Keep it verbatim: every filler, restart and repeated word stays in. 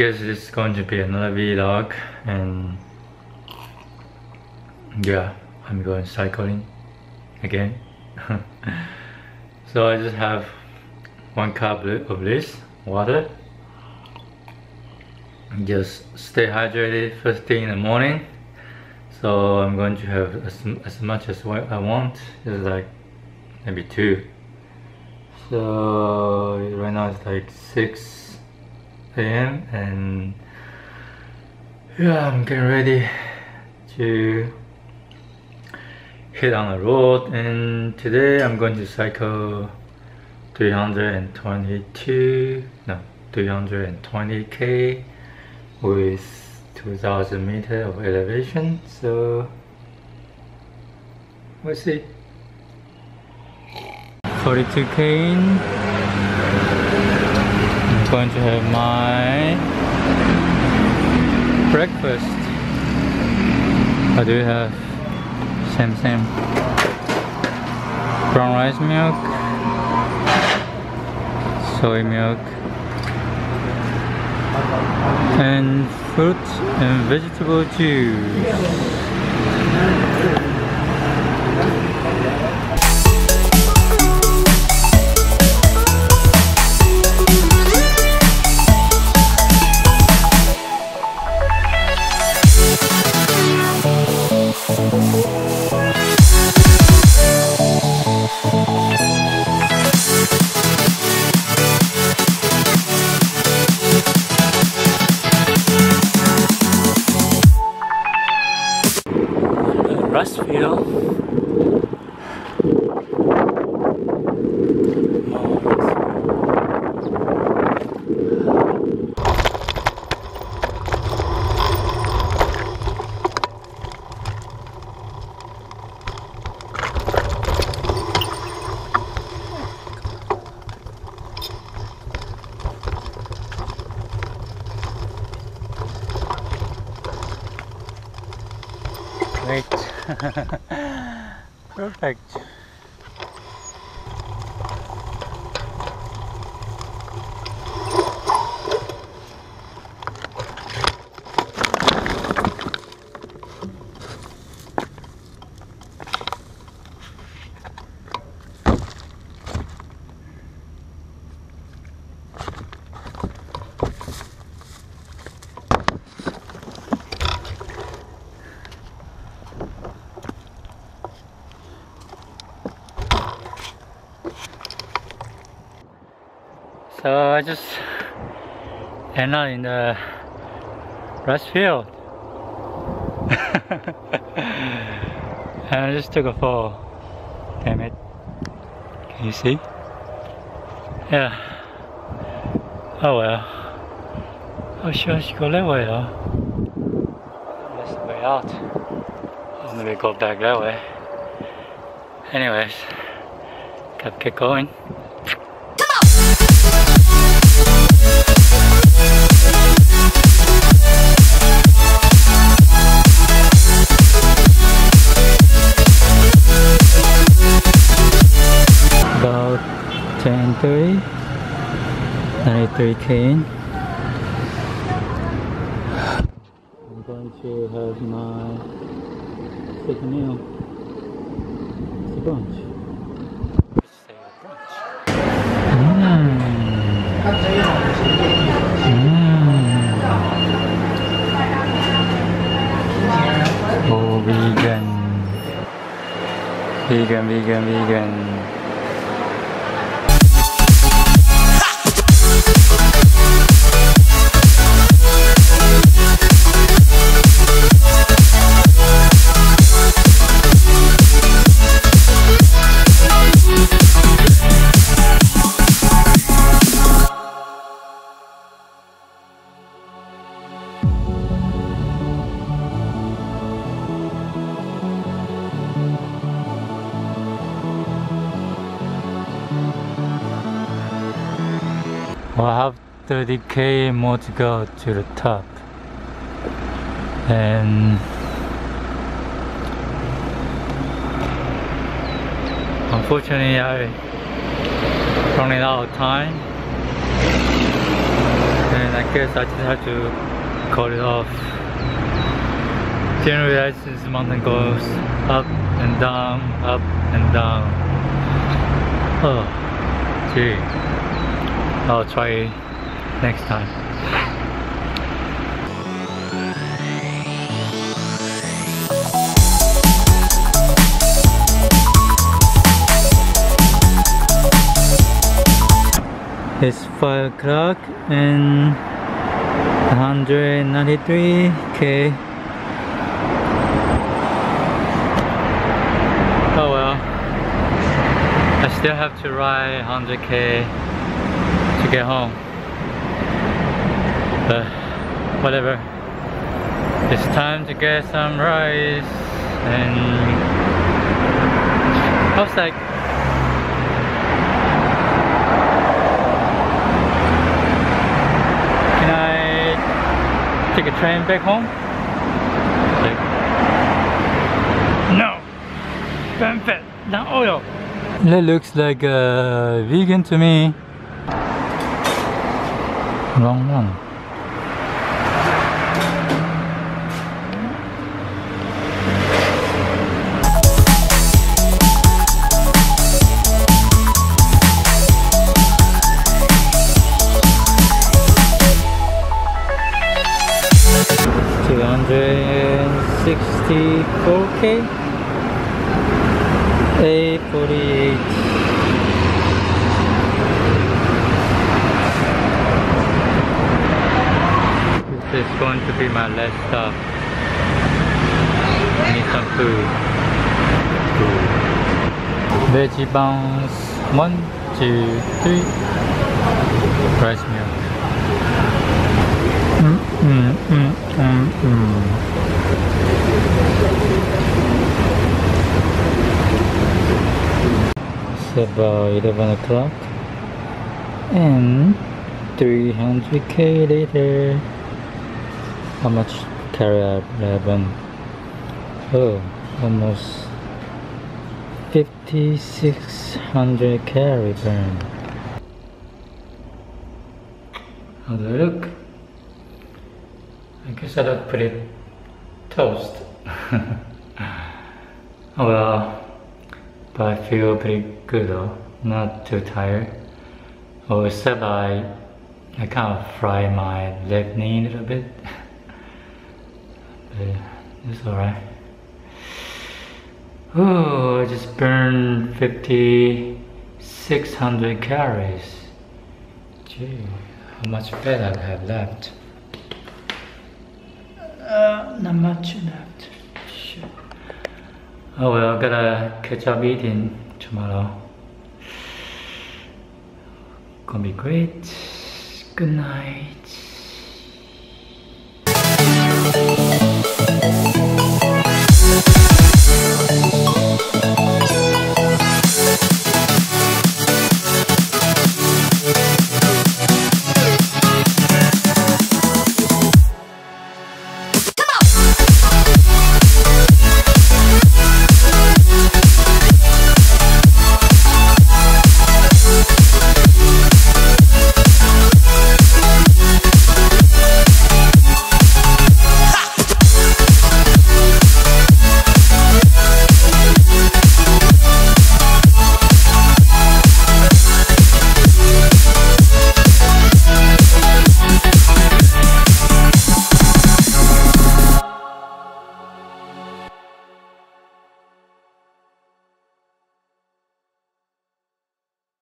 guess this is going to be another vlog, and yeah, I'm going cycling again. So I just have one cup of this water. Just stay hydrated first thing in the morning. So I'm going to have as, as much as what I want. It's like maybe two. So right now it's like six a m and yeah, I'm getting ready to hit on the road, and today I'm going to cycle three hundred twenty-two no three hundred twenty K with two thousand meters of elevation, so we'll see. Forty-two K in. I'm going to have my breakfast. I do have same same brown rice milk, soy milk, and fruit and vegetable juice. Perfect. So I just ended up in the rice field. And I just took a fall. Damn it. Can you see? Yeah. Oh well. Oh sure, I should go that way though. That's the way out. I'm gonna go back that way. Anyways, gotta keep going. ninety-three K in. I'm going to have my second meal. It's a brunch. Mm. Mm. Oh, vegan. Vegan, vegan, vegan. I have thirty K more to go to the top, and unfortunately I running out of time, and I I guess I just have to call it off. Generally, I just, the mountain goes up and down, up and down. Oh, gee. I'll try it next time. It's five o'clock and one hundred ninety-three K. Oh well, I still have to ride one hundred K to get home, but whatever. It's time to get some rice. And I was like, take a train back home? Like, no! Benefit, not oil! That looks like a uh, vegan to me. Wrong one. two hundred sixty-four K, eight forty-eight. This is going to be my last stop. I need some food. Veggie bounce, one, two, three. Rice meal. Mm, mm, mm, mm, mm. It's about eleven o'clock and three hundred K later. How much carry I have? Oh, almost fifty-six hundred carry burn. How do I look? I guess I look pretty toast. Oh well, but I feel pretty good though, not too tired. Oh, except I, I kind of fry my left knee a little bit. But it's alright. Oh, I just burned fifty-six hundred calories. Gee, how much fat I have left. Uh, not much left. Shit. Oh well, I gotta catch up eating tomorrow. Gonna be great. Good night.